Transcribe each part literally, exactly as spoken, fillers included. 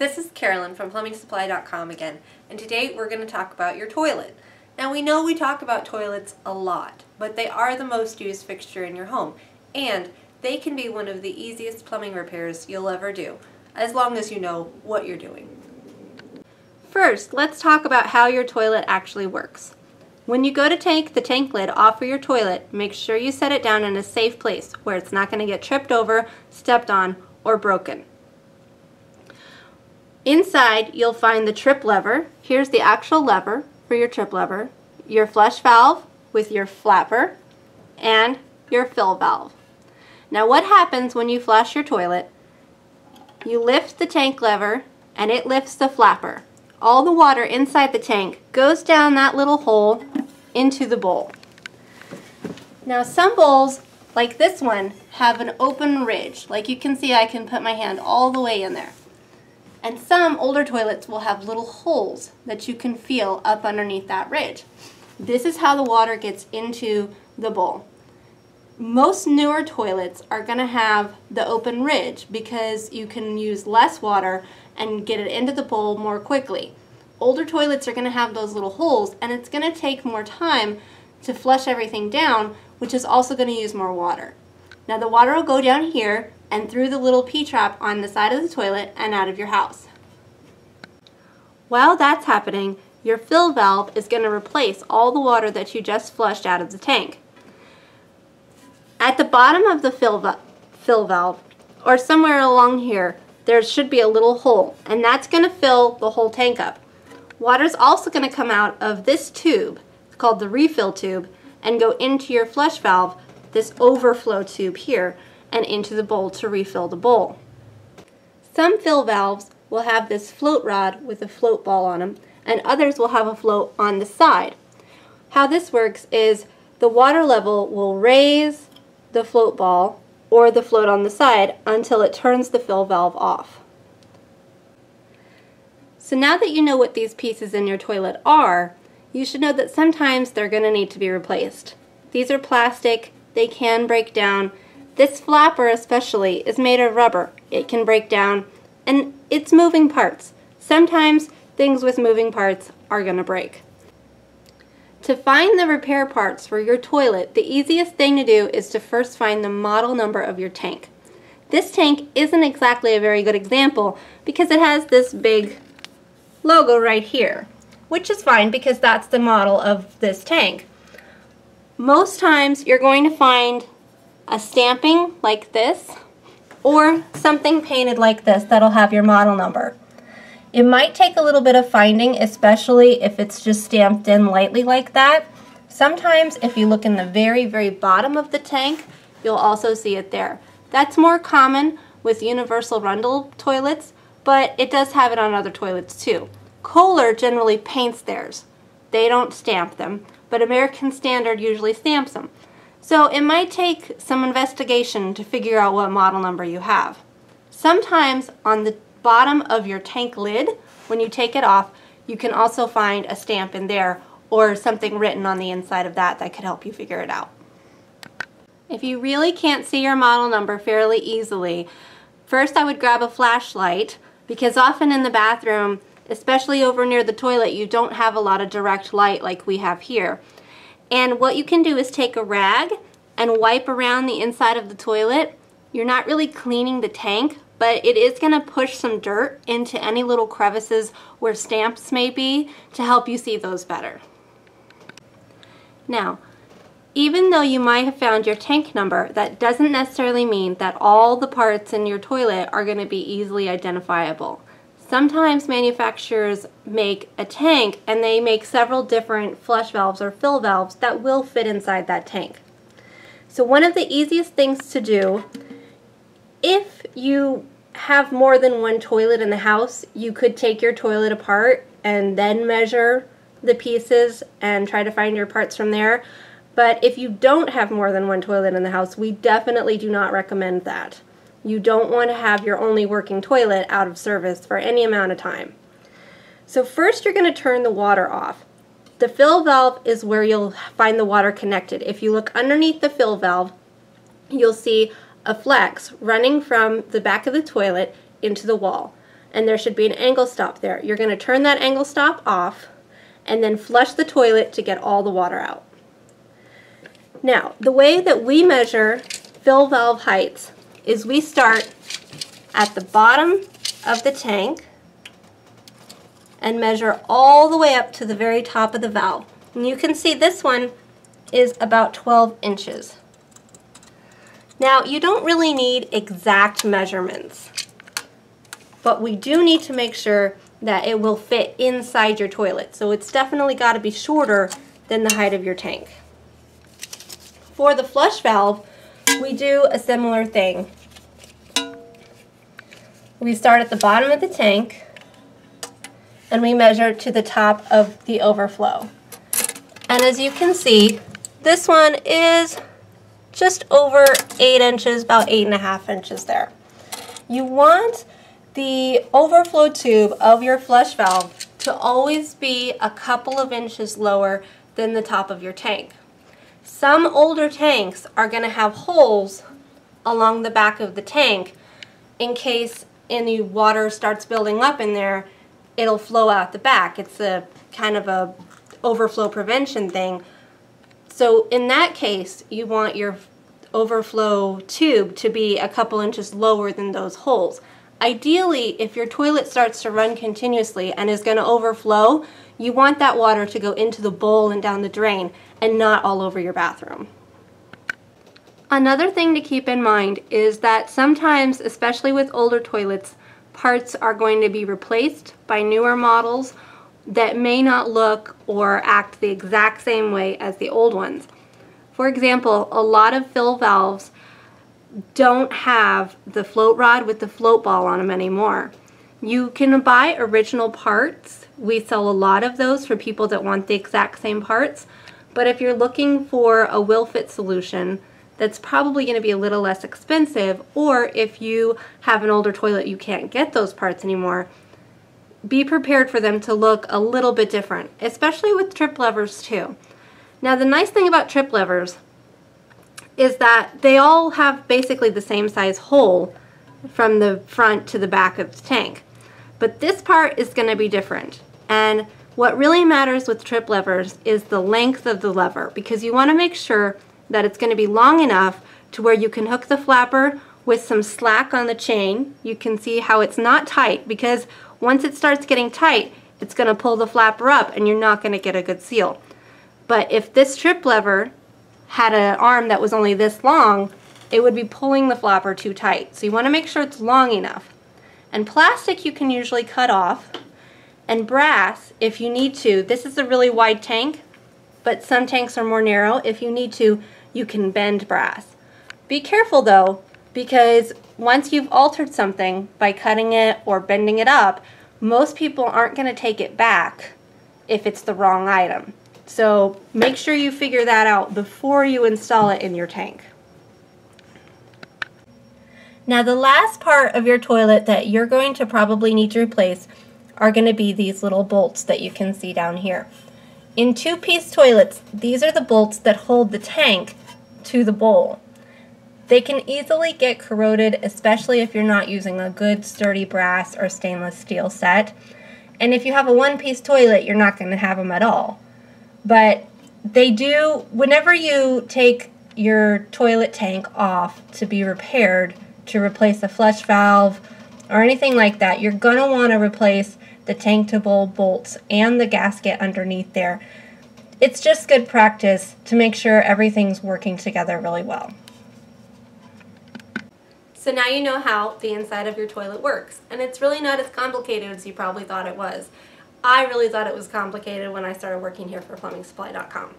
This is Carolyn from Plumbing Supply dot com again, and today we're going to talk about your toilet. Now, we know we talk about toilets a lot, but they are the most used fixture in your home, and they can be one of the easiest plumbing repairs you'll ever do, as long as you know what you're doing. First, let's talk about how your toilet actually works. When you go to take the tank lid off of your toilet, make sure you set it down in a safe place where it's not going to get tripped over, stepped on, or broken. Inside, you'll find the trip lever. Here's the actual lever for your trip lever, your flush valve with your flapper, and your fill valve. Now, what happens when you flush your toilet? You lift the tank lever and it lifts the flapper. All the water inside the tank goes down that little hole into the bowl. Now, some bowls, like this one, have an open ridge. Like you can see, I can put my hand all the way in there. And some older toilets will have little holes that you can feel up underneath that ridge. This is how the water gets into the bowl. Most newer toilets are going to have the open ridge because you can use less water and get it into the bowl more quickly. Older toilets are going to have those little holes, and it's going to take more time to flush everything down, which is also going to use more water. Now, the water will go down here and through the little P-trap on the side of the toilet and out of your house. While that's happening, your fill valve is going to replace all the water that you just flushed out of the tank. At the bottom of the fill, va fill valve, or somewhere along here, there should be a little hole, and that's going to fill the whole tank up. Water's also going to come out of this tube, it's called the refill tube, and go into your flush valve, this overflow tube here, and into the bowl to refill the bowl. Some fill valves will have this float rod with a float ball on them, and others will have a float on the side. How this works is the water level will raise the float ball or the float on the side until it turns the fill valve off. So now that you know what these pieces in your toilet are, you should know that sometimes they're going to need to be replaced. These are plastic, they can break down. This flapper especially is made of rubber. It can break down, and it's moving parts. Sometimes things with moving parts are going to break. To find the repair parts for your toilet, the easiest thing to do is to first find the model number of your tank. This tank isn't exactly a very good example because it has this big logo right here, which is fine because that's the model of this tank. Most times you're going to find a stamping like this or something painted like this that'll have your model number. It might take a little bit of finding, especially if it's just stamped in lightly like that. Sometimes if you look in the very, very bottom of the tank, you'll also see it there. That's more common with Universal Rundle toilets, but it does have it on other toilets too. Kohler generally paints theirs. They don't stamp them, but American Standard usually stamps them. So it might take some investigation to figure out what model number you have. Sometimes on the bottom of your tank lid, when you take it off, you can also find a stamp in there or something written on the inside of that that could help you figure it out. If you really can't see your model number fairly easily, first I would grab a flashlight, because often in the bathroom, especially over near the toilet, you don't have a lot of direct light like we have here. And what you can do is take a rag and wipe around the inside of the toilet. You're not really cleaning the tank, but it is going to push some dirt into any little crevices where stamps may be to help you see those better. Now, even though you might have found your tank number, that doesn't necessarily mean that all the parts in your toilet are going to be easily identifiable. Sometimes manufacturers make a tank and they make several different flush valves or fill valves that will fit inside that tank. So one of the easiest things to do, if you have more than one toilet in the house, you could take your toilet apart and then measure the pieces and try to find your parts from there. But if you don't have more than one toilet in the house, we definitely do not recommend that. You don't want to have your only working toilet out of service for any amount of time. So first you're going to turn the water off. The fill valve is where you'll find the water connected. If you look underneath the fill valve, you'll see a flex running from the back of the toilet into the wall. and there should be an angle stop there. You're going to turn that angle stop off and then flush the toilet to get all the water out. Now, the way that we measure fill valve heights is we start at the bottom of the tank and measure all the way up to the very top of the valve. And you can see this one is about twelve inches. Now, you don't really need exact measurements, but we do need to make sure that it will fit inside your toilet. So it's definitely got to be shorter than the height of your tank. For the flush valve, we do a similar thing. We start at the bottom of the tank and we measure to the top of the overflow. And as you can see, this one is just over eight inches, about eight and a half inches there. You want the overflow tube of your flush valve to always be a couple of inches lower than the top of your tank. Some older tanks are going to have holes along the back of the tank in case any water starts building up in there, it'll flow out the back. It's a kind of a overflow prevention thing. So in that case, you want your overflow tube to be a couple inches lower than those holes. Ideally, if your toilet starts to run continuously and is going to overflow, you want that water to go into the bowl and down the drain and not all over your bathroom. Another thing to keep in mind is that sometimes, especially with older toilets, parts are going to be replaced by newer models that may not look or act the exact same way as the old ones. For example, a lot of fill valves don't have the float rod with the float ball on them anymore. You can buy original parts. We sell a lot of those for people that want the exact same parts, but if you're looking for a will-fit solution, that's probably going to be a little less expensive, or if you have an older toilet you can't get those parts anymore, be prepared for them to look a little bit different, especially with trip levers too. Now, the nice thing about trip levers is that they all have basically the same size hole from the front to the back of the tank. But this part is going to be different. And what really matters with trip levers is the length of the lever, because you want to make sure that it's going to be long enough to where you can hook the flapper with some slack on the chain. You can see how it's not tight, because once it starts getting tight, it's going to pull the flapper up and you're not going to get a good seal. But if this trip lever had an arm that was only this long, it would be pulling the flapper too tight. So you want to make sure it's long enough. And plastic you can usually cut off, and brass if you need to. This is a really wide tank, but some tanks are more narrow. If you need to, you can bend brass. Be careful though, because once you've altered something by cutting it or bending it up, most people aren't going to take it back if it's the wrong item. So make sure you figure that out before you install it in your tank. Now, the last part of your toilet that you're going to probably need to replace are going to be these little bolts that you can see down here. In two-piece toilets, these are the bolts that hold the tank to the bowl. They can easily get corroded, especially if you're not using a good sturdy brass or stainless steel set. And if you have a one-piece toilet, you're not going to have them at all. But they do, whenever you take your toilet tank off to be repaired, to replace a flush valve or anything like that, you're going to want to replace the tank to bowl bolts and the gasket underneath there. It's just good practice to make sure everything's working together really well. So now you know how the inside of your toilet works, and it's really not as complicated as you probably thought it was. I really thought it was complicated when I started working here for plumbing supply dot com.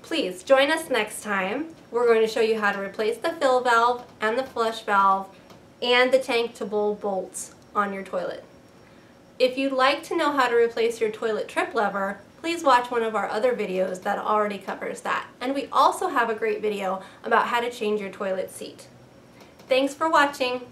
Please join us next time. We're going to show you how to replace the fill valve and the flush valve and the tank to bowl bolts on your toilet. If you'd like to know how to replace your toilet trip lever, please watch one of our other videos that already covers that. And we also have a great video about how to change your toilet seat. Thanks for watching.